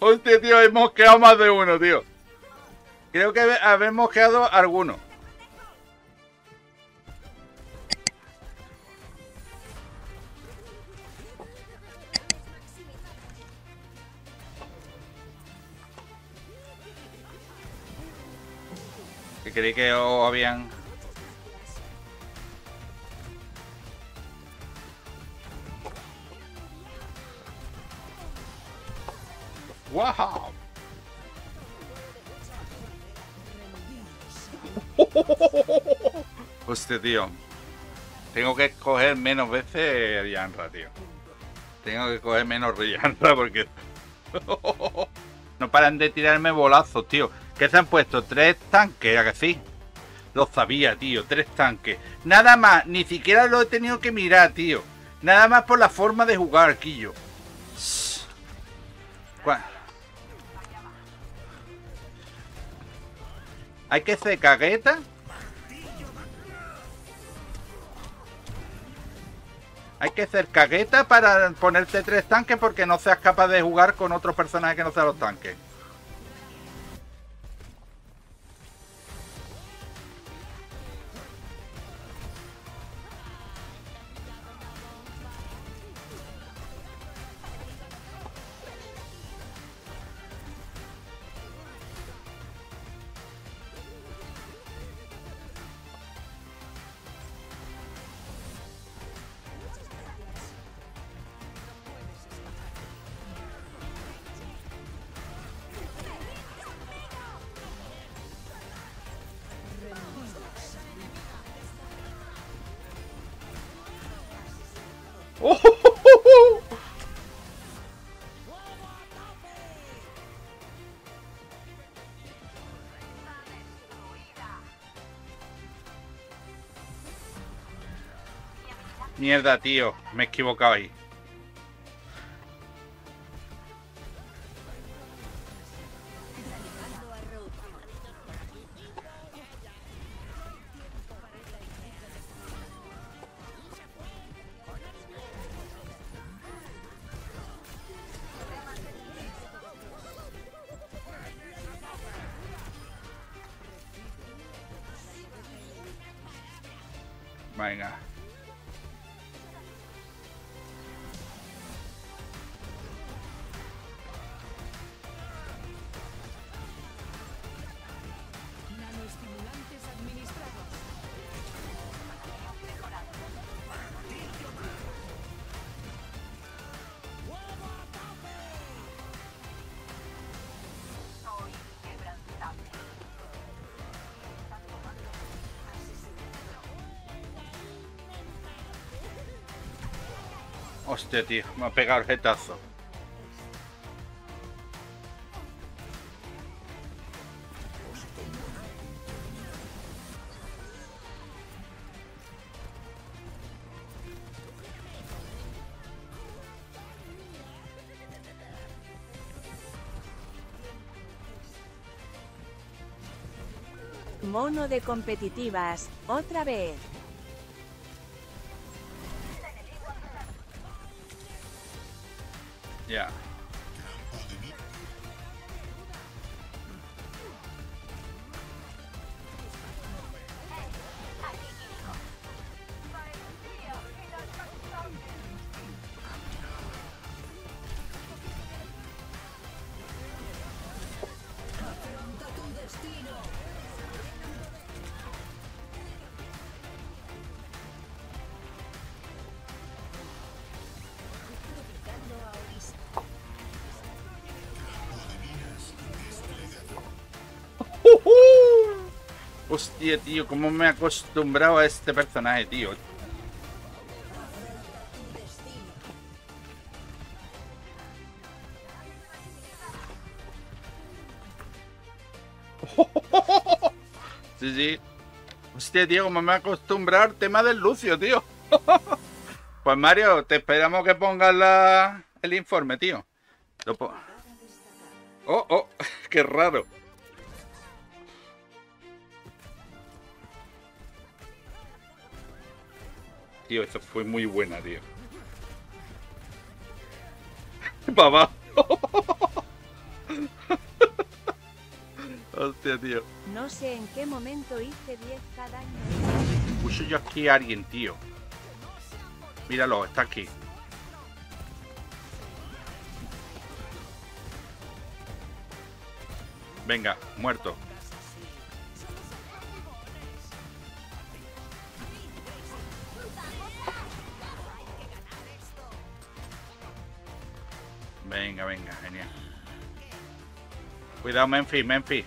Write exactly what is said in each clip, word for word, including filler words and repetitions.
Hostia, tío, hemos quedado más de uno, tío. Creo que habemos quedado alguno. Que creí que os habían... ¡Wow! Hostia, tío. Tengo que coger menos veces Rianra, tío. Tengo que coger menos Rianra porque... no paran de tirarme bolazos, tío. ¿Qué se han puesto? Tres tanques, ¿a que sí? Lo sabía, tío. Tres tanques. Nada más. Ni siquiera lo he tenido que mirar, tío. Nada más por la forma de jugar, Killo. ¿Cuál? Hay que ser cagueta. Hay que ser cagueta para ponerte tres tanques porque no seas capaz de jugar con otros personajes que no sean los tanques. Mierda, tío, me he equivocado ahí. Venga. Hostia, tío, me ha pegado el jetazo. Mono de competitivas, otra vez. Ya. Yeah. Hostia, tío, cómo me he acostumbrado a este personaje, tío. Sí, sí. Hostia, tío, cómo me he acostumbrado al tema del Lucio, tío. Pues Mario, te esperamos que pongas la... el informe, tío. Lo po... Oh, oh, qué raro. Tío, esta fue muy buena, tío. Papá. Hostia, tío. No sé en qué momento hice diez cada año. Puse yo aquí a alguien, tío. Míralo, está aquí. Venga, muerto. Venga, venga, genial. Cuidado, Memphi, Memphi.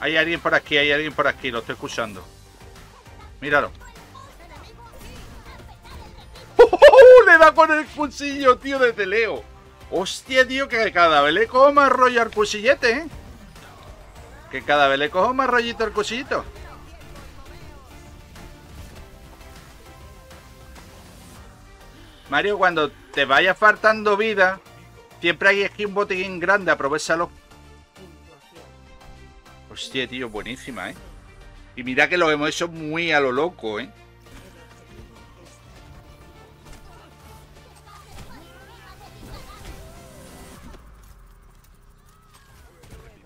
Hay alguien por aquí, hay alguien por aquí, lo estoy escuchando. Míralo. ¡Oh, oh, oh! Le da con el cuchillo, tío, desde lejos. Hostia, tío, que cada vez le cojo más rollo al cuchillete, ¿eh? Que cada vez le cojo más rollito al cuchillito. Mario, cuando te vaya faltando vida, siempre hay aquí un botiquín grande, aprovechalo. Hostia, tío, buenísima, ¿eh? Y mira que lo hemos hecho muy a lo loco, ¿eh?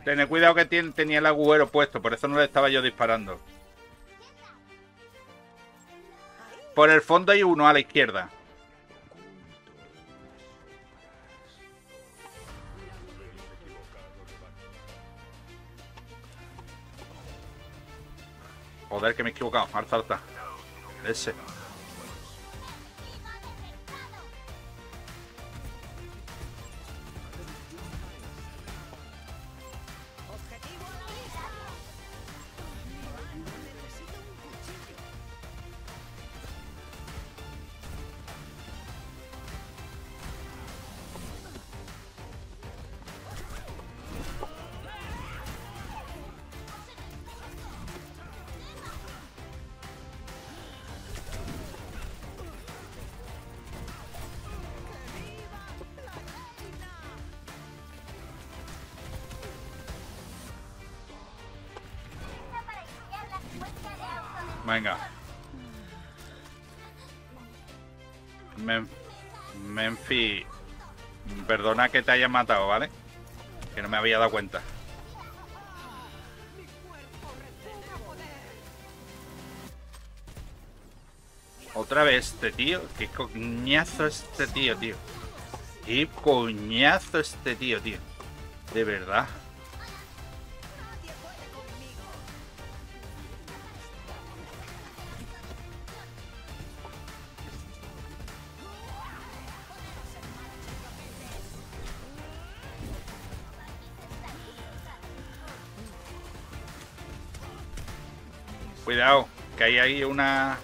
Tened cuidado que ten, tenía el agujero puesto, por eso no le estaba yo disparando. Por el fondo hay uno a la izquierda. Joder, que me he equivocado. Alta, alta. Ese. Venga. Memphi, perdona que te hayan matado, ¿vale? Que no me había dado cuenta. Otra vez este tío. Qué coñazo este tío, tío. Qué coñazo este tío, tío. De verdad. Cuidado, que hay ahí una...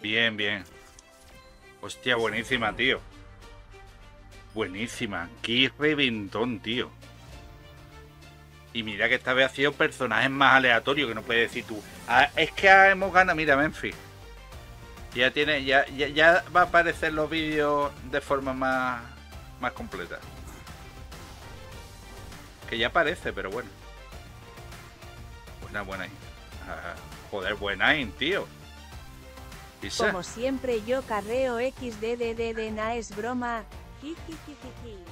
Bien, bien. Hostia, buenísima, tío. Buenísima. Qué reventón, tío. Y mira que esta vez ha sido personajes más aleatorios que no puedes decir tú. Ah, es que hemos ganado. Mira, Memphi. Ya tiene, ya, ya, ya va a aparecer los vídeos de forma más, más completa. Que ya aparece, pero bueno. Buena, buena. Ah, joder, buena, tío. Pisa. Como siempre yo carreo equis de de de de, na es broma. Jijijijiji.